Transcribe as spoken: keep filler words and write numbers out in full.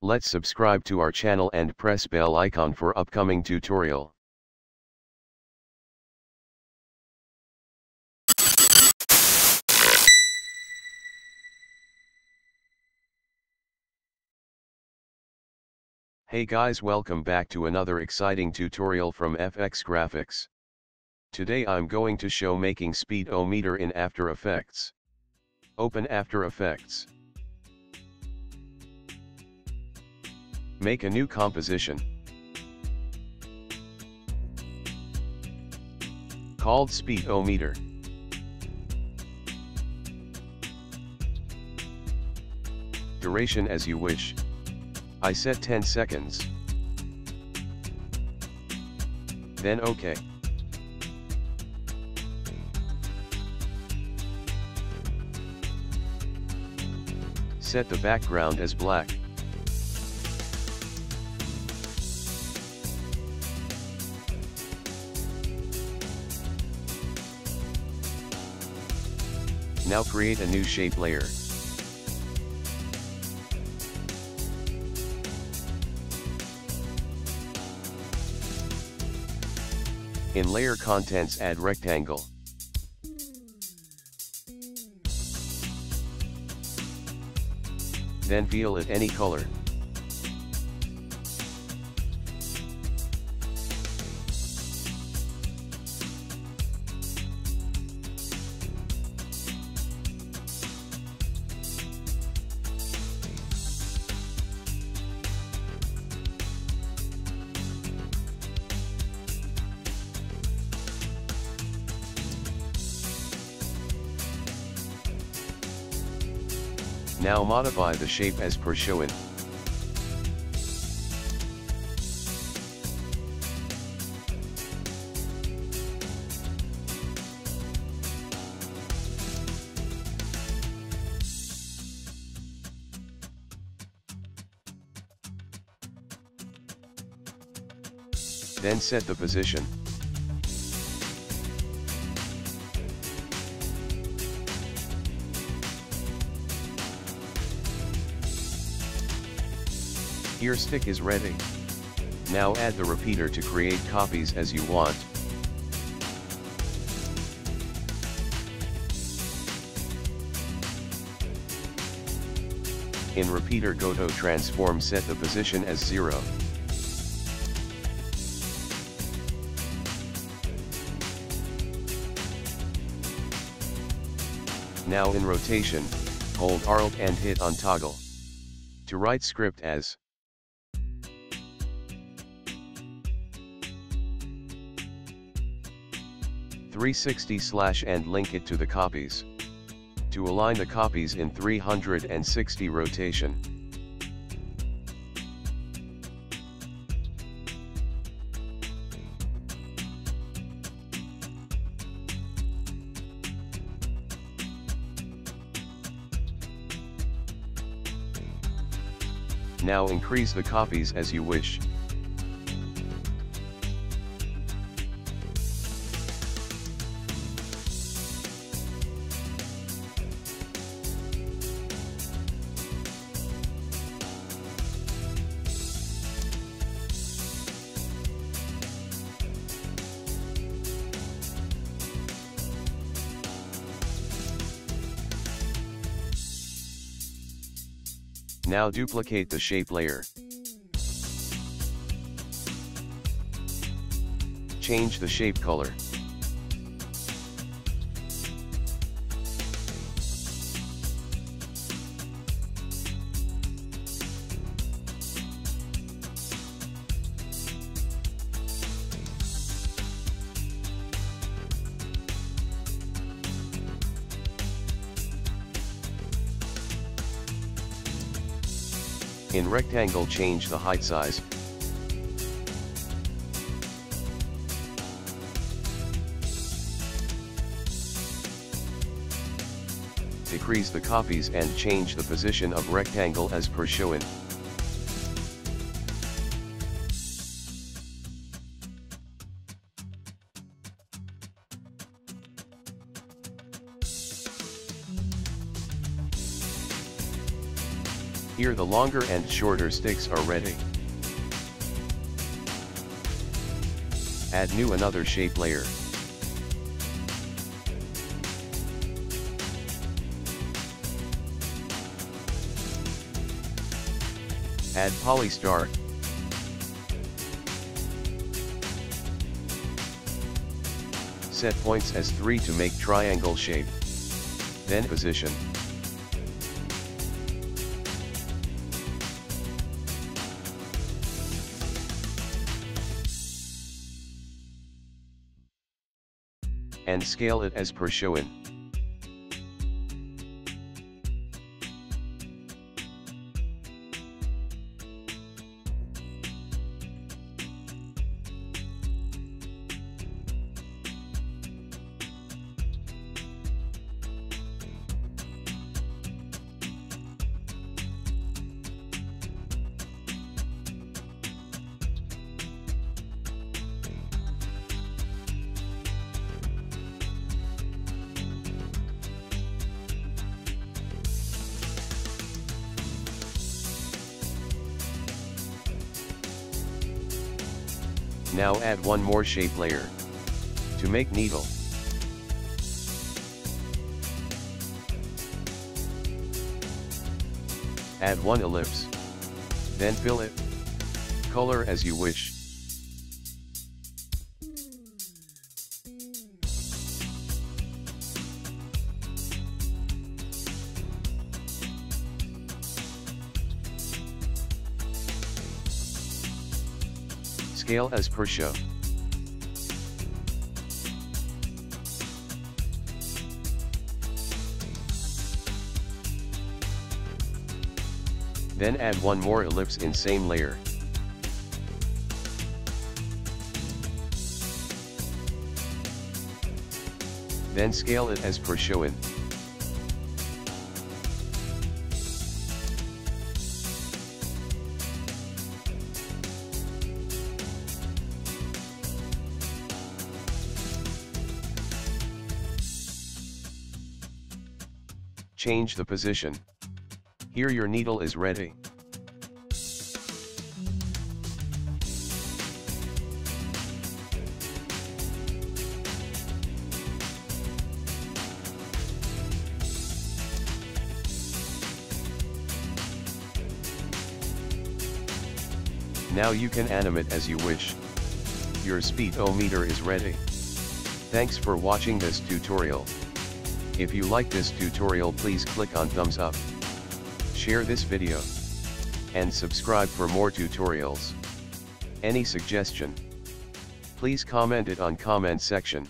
Let's subscribe to our channel and press bell icon for upcoming tutorial. Hey guys, welcome back to another exciting tutorial from F X Graphics. Today I'm going to show making speedometer in After Effects. Open After Effects. Make a new composition called speedometer. Duration as you wish. I set ten seconds. Then OK. Set the background as black. Now create a new shape layer. In layer contents, add rectangle. Then fill it any color. Now modify the shape as per shown. Then set the position. Your stick is ready. Now add the repeater to create copies as you want. In repeater go to transform, set the position as zero. Now in rotation, hold Alt and hit on toggle. To write script as three sixty slash and link it to the copies. To align the copies in three hundred sixty rotation. Now increase the copies as you wish. Now duplicate the shape layer. Change the shape color. In rectangle, change the height size. Decrease the copies and change the position of rectangle as per shown. Here the longer and shorter sticks are ready. Add new another shape layer. Add polystar. Set points as three to make triangle shape. Then position. And scale it as per shown. Now add one more shape layer. To make needle. Add one ellipse. Then fill it. Color as you wish. Scale as per show. Then add one more ellipse in same layer. Then scale it as per shown. Change the position. Here your needle is ready. Now you can animate as you wish. Your speedometer is ready. Thanks for watching this tutorial. If you like this tutorial, please click on thumbs up, share this video, and subscribe for more tutorials. Any suggestion, please comment it on comment section.